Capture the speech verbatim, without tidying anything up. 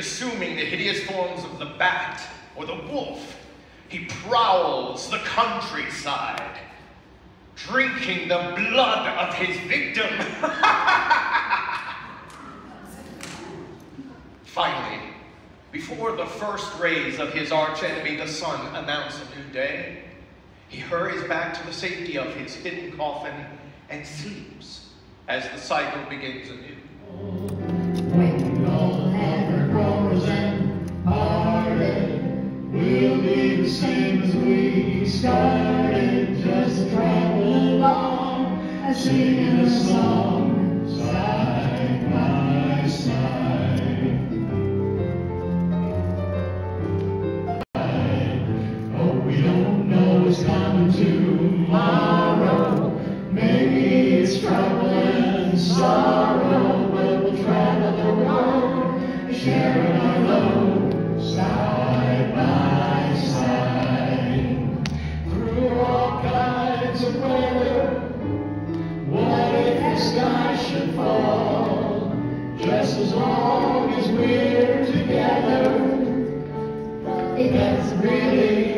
Assuming the hideous forms of the bat or the wolf, he prowls the countryside, drinking the blood of his victim. Finally, before the first rays of his archenemy, the sun, announce a new day, he hurries back to the safety of his hidden coffin and sleeps as the cycle begins anew. We'll be the same as we started, just travel along and singing a song side by side. Oh, we don't know what's coming tomorrow. Maybe it's trouble and sorrow, but we'll travel the road, sharing our load side by side. Fall. Just as long as we're together, that's really